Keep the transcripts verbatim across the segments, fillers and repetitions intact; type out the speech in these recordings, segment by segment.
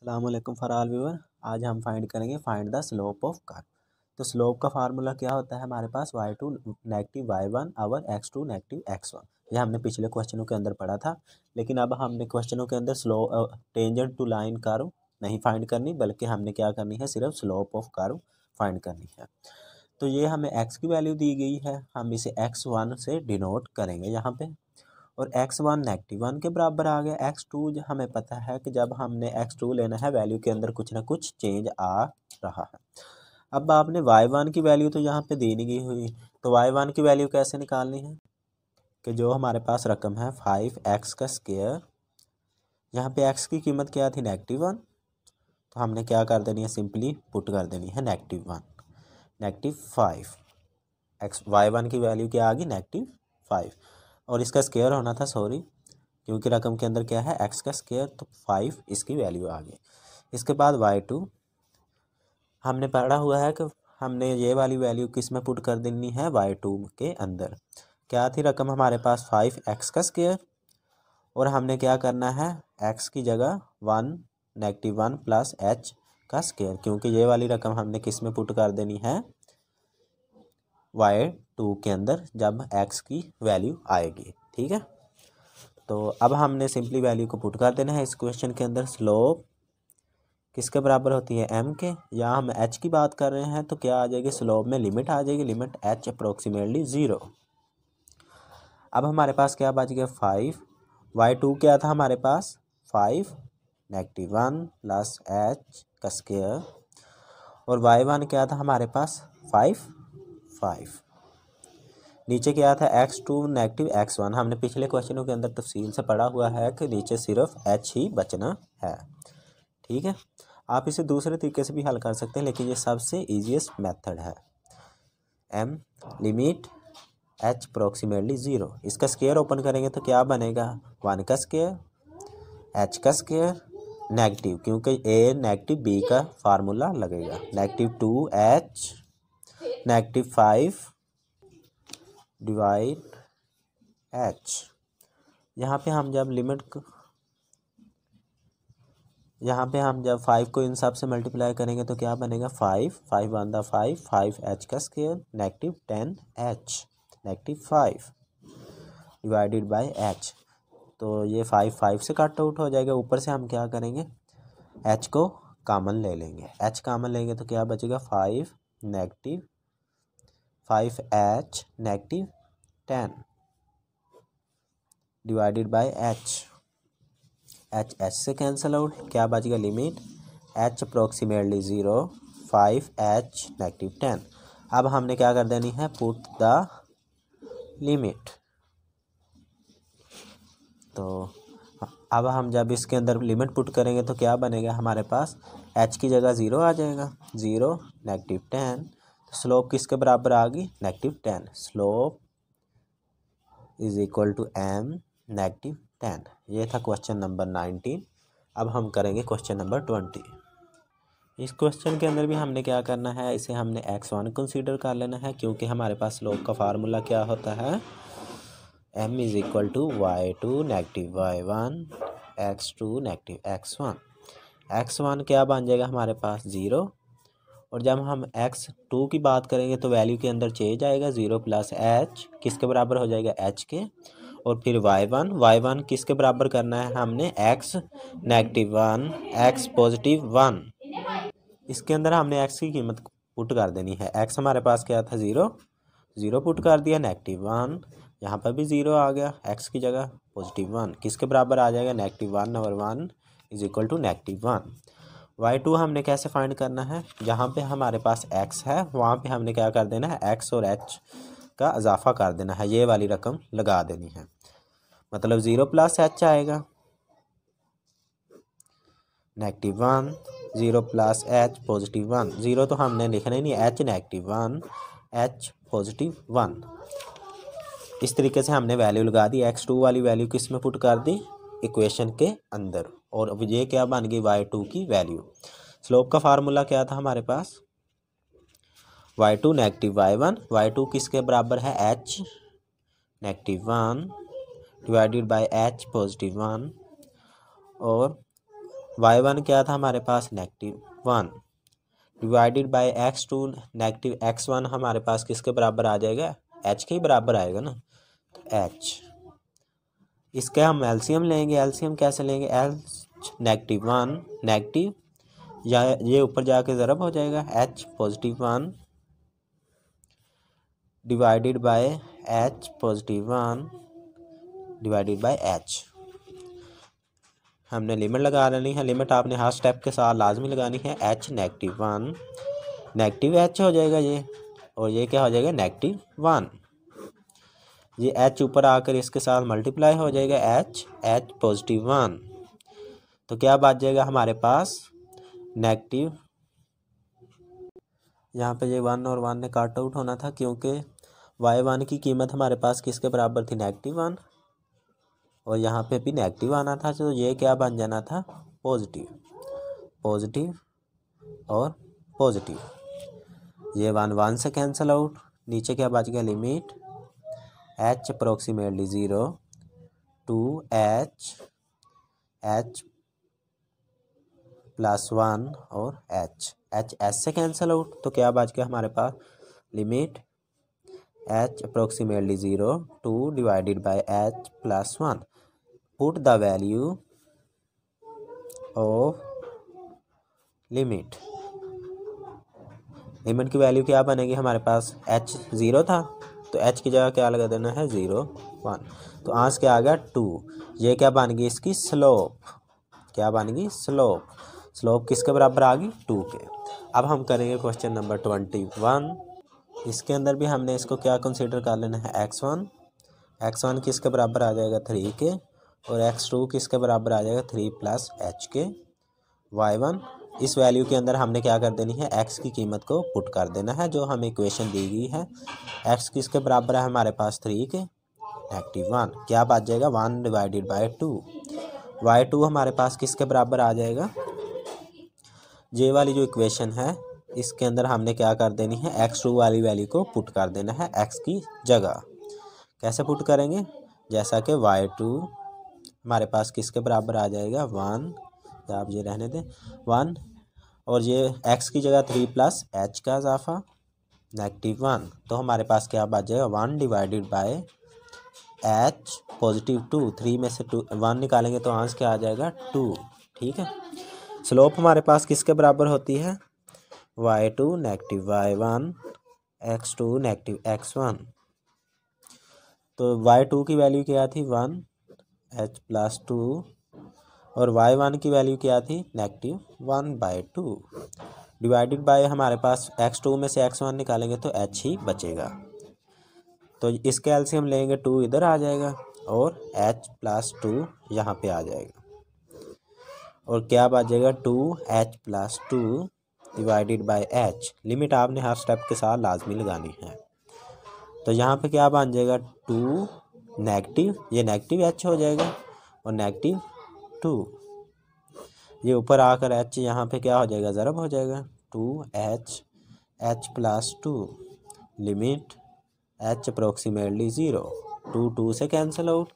अस्सलामुअलैकुम for viewer, आज हम फाइंड करेंगे find the slope of curve. तो स्लोप का फार्मूला क्या होता है हमारे पास, Y two negative Y one और X two negative x one. यह हमने पिछले क्वेश्चनों के अंदर पढ़ा था, लेकिन अब हमने क्वेश्चनों के अंदर slope tangent to line curve नहीं फाइंड करनी, बल्कि हमने क्या करनी है, सिर्फ स्लोप ऑफ कर्व फाइंड करनी है। तो ये हमें एक्स की वैल्यू दी गई है, हम इसे एक्स वन से डिनोट करेंगे यहाँ पे, और एक्स वन नेगेटिव वन के बराबर आ गया। एक्स टू हमें पता है कि जब हमने एक्स टू लेना है वैल्यू के अंदर कुछ ना कुछ चेंज आ रहा है। अब आपने वाई वन की वैल्यू तो यहाँ पे देनी गई हुई, तो वाई वन की वैल्यू कैसे निकालनी है कि जो हमारे पास रकम है फाइव एक्स का स्क्वायर, यहाँ पे एक्स की कीमत क्या थी नेगेटिव वन, तो हमने क्या कर देनी है, सिंपली पुट कर देनी है negative one negative five X. Y one की वैल्यू क्या आ गई नेगेटिव फाइव, और इसका स्क्वायर होना था सॉरी, क्योंकि रकम के अंदर क्या है एक्स का स्क्वायर, तो फाइव इसकी वैल्यू आ गई। इसके बाद वाई टू हमने पढ़ा हुआ है कि हमने ये वाली वैल्यू किस में पुट कर देनी है, वाई टू के अंदर। क्या थी रकम हमारे पास फाइव एक्स का स्क्वायर, और हमने क्या करना है एक्स की जगह one negative one plus H का स्क्वायर, क्योंकि ये वाली रकम हमने किस में पुट कर देनी है वाई टू के अंदर जब एक्स की वैल्यू आएगी। ठीक है, तो अब हमने सिंपली वैल्यू को पुट कर देना है इस क्वेश्चन के अंदर। स्लोप किसके बराबर होती है एम के, या हम एच की बात कर रहे हैं तो क्या आ जाएगी स्लोप में लिमिट आ जाएगी, लिमिट एच अप्रोक्सीमेटली ज़ीरो। अब हमारे पास क्या बच गया फाइव, वाई टू क्या था हमारे पास five negative one plus H का स्क्वायर, और वाई वन क्या था हमारे पास फाइव फाइव। नीचे क्या था X two negative x one, हमने पिछले क्वेश्चनों के अंदर तफसील से पढ़ा हुआ है कि नीचे सिर्फ एच ही बचना है। ठीक है, आप इसे दूसरे तरीके से भी हल कर सकते हैं, लेकिन ये सबसे ईजीएस्ट मेथड है। M limit H approximately zero, इसका स्क्वायर ओपन करेंगे तो क्या बनेगा वन का स्क्वायर एच का स्क्वायर नेगेटिव, क्योंकि ए नेगेटिव बी का फार्मूला लगेगा, negative two H negative five divide H. यहाँ पे हम जब लिमिट यहाँ पे हम जब फाइव को इन सब से मल्टीप्लाई करेंगे तो क्या बनेगा five five one the five five H का square negative ten H negative five divided by H, तो ये फाइव फाइव से कट आउट हो जाएगा। ऊपर से हम क्या करेंगे एच को कॉमन ले लेंगे, एच कॉमन लेंगे तो क्या बचेगा five negative five H negative ten divided by H, H H से कैंसिल आउट, क्या बचेगा limit H approximately zero five H negative ten. अब हमने क्या कर देनी है पुट द लिमिट, तो अब हम जब इसके अंदर लिमिट पुट करेंगे तो क्या बनेगा हमारे पास एच की जगह ज़ीरो आ जाएगा, ज़ीरो नेगेटिव टेन। तो स्लोप किसके बराबर आ गई negative ten, slope is equal to M negative ten. ये था क्वेश्चन नंबर नाइनटीन। अब हम करेंगे क्वेश्चन नंबर ट्वेंटी। इस क्वेश्चन के अंदर भी हमने क्या करना है, इसे हमने एक्स वन कंसीडर कर लेना है, क्योंकि हमारे पास स्लोप का फार्मूला क्या होता है M is equal to Y two negative Y one x two negative x one. X one क्या बन जाएगा हमारे पास ज़ीरो, और जब हम एक्स टू की बात करेंगे तो वैल्यू के अंदर चेंज आएगा, ज़ीरो प्लस एच किसके बराबर हो जाएगा एच के, और फिर वाई वन वाई वन किसके बराबर करना है हमने X negative one X positive one. इसके अंदर हमने एक्स की कीमत पुट कर देनी है, एक्स हमारे पास क्या था ज़ीरो, ज़ीरो पुट कर दिया नेगेटिव वन, यहाँ पर भी ज़ीरो आ गया, एक्स की जगह पॉजिटिव वन किसके बराबर आ जाएगा नेगेटिव वन और one is equal to negative one. Y two हमने कैसे फाइंड करना है, जहाँ पे हमारे पास एक्स है वहाँ पे हमने क्या कर देना है एक्स और एच का इजाफा कर देना है, ये वाली रकम लगा देनी है, मतलब ज़ीरो प्लस एच आएगा negative one zero plus H positive one, zero तो हमने लिखना ही नहीं, H negative one H positive one. इस तरीके से हमने वैल्यू लगा दी, एक्स टू वाली वैल्यू किस में पुट कर दी इक्वेशन के अंदर, और अब ये क्या बन गई वाई टू की वैल्यू। स्लोप का फार्मूला क्या था हमारे पास Y two negative Y one, Y two किसके बराबर है H negative one divided by H positive one, और वाई वन क्या था हमारे पास negative one divided by X two negative x one हमारे पास किसके बराबर आ जाएगा एच के ही बराबर आएगा ना एच। इसके हम एलसीएम लेंगे, एलसीएम कैसे लेंगे एच नेगेटिव वन नेगेटिव या ये ऊपर जाके ज़रब हो जाएगा H positive one divided by H positive one divided by H. हमने लिमिट लगा लेनी है, लिमिट आपने हर स्टेप के साथ लाजमी लगानी है। H negative one negative H हो जाएगा ये और ये क्या हो जाएगा नेगेटिव वन, ये एच ऊपर आकर इसके साथ मल्टीप्लाई हो जाएगा एच एच पॉजिटिव वन तो क्या बात जाएगा हमारे पास नेगेटिव। यहाँ पे ये वन और वन ने काट आउट होना था क्योंकि वाई वन की कीमत हमारे पास किसके बराबर थी नेगेटिव वन और यहाँ पे भी नेगेटिव आना था तो ये क्या बन जाना था पॉजिटिव पॉजिटिव और पॉजिटिव। ये वन वन से कैंसिल आउट, नीचे क्या बच गया limit H approximately zero two H H plus one और एच एच एस से कैंसिल आउट तो क्या बच गया हमारे पास limit H approximately zero two divided by H plus one. Put the value of limit, limit की वैल्यू क्या बनेगी हमारे पास एच ज़ीरो था तो एच की जगह क्या लगा देना है ज़ीरो वन तो आंसर क्या आ गया टू। ये क्या बन गई इसकी स्लोप, क्या बन गई स्लोप, स्लोप किसके बराबर आ गई टू के। अब हम करेंगे क्वेश्चन नंबर ट्वेंटी वन, इसके अंदर भी हमने इसको क्या कंसीडर कर लेना है एक्स वन एक्स वन किसके बराबर आ जाएगा थ्री के और एक्स टू किसके बराबर आ जाएगा थ्री प्लस एच के। वाई वन इस वैल्यू के अंदर हमने क्या कर देनी है एक्स की कीमत को पुट कर देना है जो हमें इक्वेशन दी गई है। एक्स किसके बराबर है हमारे पास थ्री के नेगेटिव वन, क्या बच जाएगा one divided by two. Y two हमारे पास किसके बराबर आ जाएगा जे वाली जो इक्वेशन है इसके अंदर हमने क्या कर देनी है एक्स टू वाली वैल्यू को पुट कर देना है एक्स की जगह। कैसे पुट करेंगे जैसा कि वाई टू हमारे पास किसके बराबर आ जाएगा वन, आप ये रहने दें वन और ये एक्स की जगह थ्री प्लस एच का इजाफा नेगेटिव वन तो हमारे पास क्या बच जाएगा one divided by H positive two, three में से टू वन निकालेंगे तो आंसर क्या आ जाएगा टू। ठीक है, स्लोप हमारे पास किसके बराबर होती है Y two negative Y one x two negative x one तो वाई टू की वैल्यू क्या थी वन एच प्लस टू और वाई वन की वैल्यू क्या थी negative one by two divided by हमारे पास एक्स टू में से एक्स वन निकालेंगे तो एच ही बचेगा तो इसके एलसीएम लेंगे टू इधर आ जाएगा और एच प्लस टू यहाँ पर आ जाएगा और क्या आ जाएगा two H plus two divided by H. Limit आपने हर स्टेप के साथ लाजमी लगानी है तो यहाँ पे क्या बन जाएगा टू नेगेटिव, ये नेगेटिव एच हो जाएगा और नेगेटिव टू ये ऊपर आकर एच यहाँ पे क्या हो जाएगा ज़रब हो जाएगा two H H plus two limit H approximately zero two two से कैंसिल आउट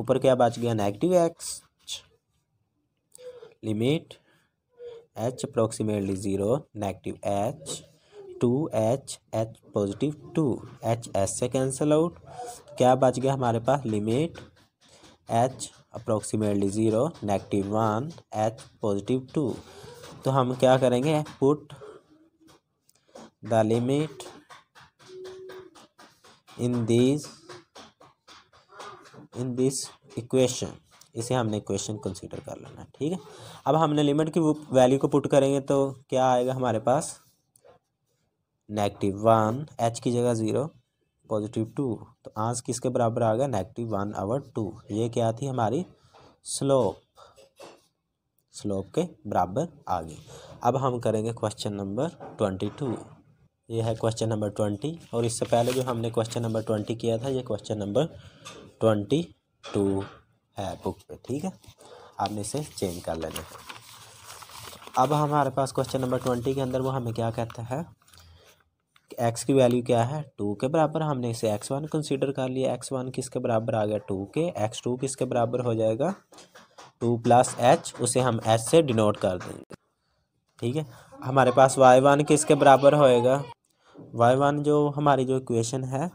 ऊपर क्या बच गया negative X limit H approximately zero negative H two H H positive two H's से कैंसिल आउट क्या बच गया हमारे पास limit H approximately zero negative one H positive two तो हम क्या करेंगे put the limit in this in this equation, इसे हमने इक्वेशन कंसीडर कर लेना है। ठीक है, अब हमने लिमिट की वैल्यू को पुट करेंगे तो क्या आएगा हमारे पास नेगेटिव वन एच की जगह ज़ीरो पॉजिटिव टू तो आंसर किसके बराबर आ गया नेगेटिव वन ओवर टू। ये क्या थी हमारी स्लोप, स्लोप के बराबर आ गई। अब हम करेंगे क्वेश्चन नंबर ट्वेंटी टू, ये है क्वेश्चन नंबर ट्वेंटी और इससे पहले जो हमने क्वेश्चन नंबर ट्वेंटी किया था ये क्वेश्चन नंबर ट्वेंटी टू है बुक पे। ठीक है, आपने इसे चेंज कर लेना। अब हमारे पास क्वेश्चन नंबर ट्वेंटी के अंदर वो हमें क्या कहता है एक्स की वैल्यू क्या है टू के बराबर, हमने इसे एक्स वन कंसीडर कर लिया एक्स वन किसके बराबर आ गया टू के, एक्स टू किसके बराबर हो जाएगा टू प्लस एच, उसे हम एच से डिनोट कर देंगे। ठीक है, हमारे पास वाई वन किसके बराबर होएगा, वाई वन जो हमारी जो इक्वेशन है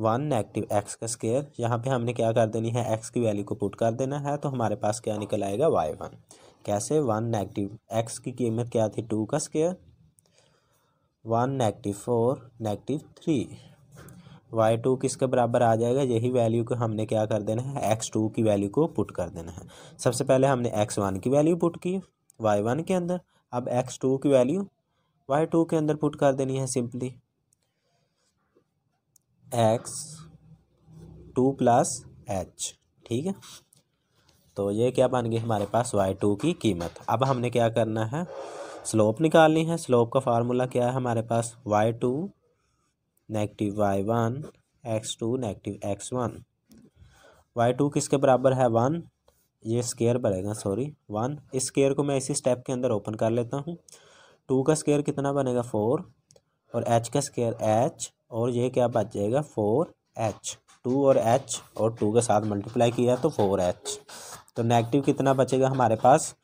वन नेगेटिव एक्स का स्केयर, यहाँ पे हमने क्या कर देनी है, एक्स की वैल्यू को पुट कर देना है। तो हमारे पास क्या निकल आएगा, वाई वन। कैसे, वन नेगेटिव एक्स की कीमत क्या थी, टू का square, one negative four, negative three. Y two किसके बराबर आ जाएगा, यही वैल्यू को हमने क्या कर देना है, एक्स टू की वैल्यू को पुट कर देना है। सबसे पहले हमने एक्स वन की वैल्यू पुट की वाई वन के अंदर, अब एक्स टू की वैल्यू वाई टू के अंदर पुट कर देनी है simply. X two plus H, ठीक है, तो ये क्या बन गई हमारे पास वाई टू की कीमत। अब हमने क्या करना है, स्लोप निकालनी है। स्लोप का फार्मूला क्या है हमारे पास, Y two negative Y one, x two negative x one. Y two किसके बराबर है, वन, ये स्केयर बनेगा, सॉरी वन, इस स्केयर को मैं इसी स्टेप के अंदर ओपन कर लेता हूँ। टू का स्केयर कितना बनेगा, फोर, और एच का स्केयर एच, और ये क्या बच जाएगा, फोर एच। टू और एच और टू के साथ मल्टीप्लाई किया तो फोर एच। तो नेगेटिव कितना बचेगा हमारे पास,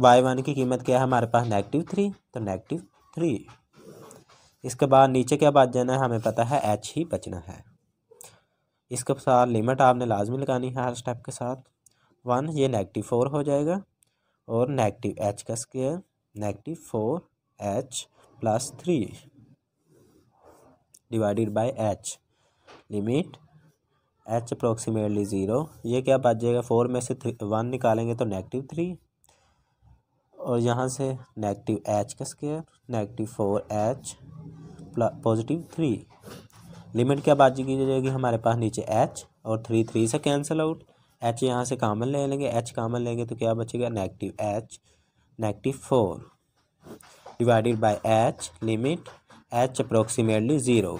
वाई वन की कीमत क्या है हमारे पास, नेगेटिव थ्री, तो नेगेटिव थ्री। इसके बाद नीचे क्या बच जाना है, हमें पता है एच ही बचना है। इसके साथ लिमिट आपने लाजमी लगानी है हर स्टेप के साथ। वन, ये नेगेटिव फोर हो जाएगा, और नेगेटिव एच का square negative four H plus three divided by H, limit H approximately zero. ये क्या बच जाएगा, फोर में से थ्री वन निकालेंगे तो नेगेटिव थ्री, और यहाँ से नेगेटिव एच का square negative four H plus positive three. Limit क्या बच जाएगी हमारे पास, नीचे एच, और थ्री थ्री से कैंसिल आउट, एच यहाँ से कॉमन ले लेंगे, एच कॉमन लेंगे तो क्या बचेगा, negative H negative four divided by H, limit H approximately zero.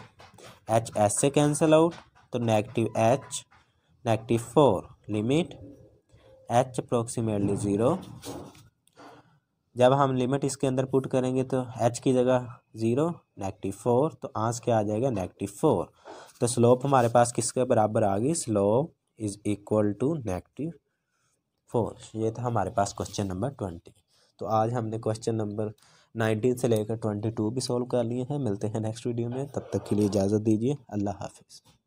H H से कैंसिल आउट, तो negative H negative four, limit H approximately zero. जब हम लिमिट इसके अंदर पुट करेंगे तो एच की जगह ज़ीरो, नेगेटिव फोर, तो आंसर क्या आ जाएगा, नेगेटिव फोर। तो स्लोप हमारे पास किसके बराबर आ गई, slope is equal to negative four. ये था हमारे पास क्वेश्चन नंबर ट्वेंटी। तो आज हमने क्वेश्चन नंबर नाइनटीन से लेकर ट्वेंटी टू भी सॉल्व कर लिए हैं। मिलते हैं नेक्स्ट वीडियो में, तब तक के लिए इजाज़त दीजिए, अल्लाह हाफिज़।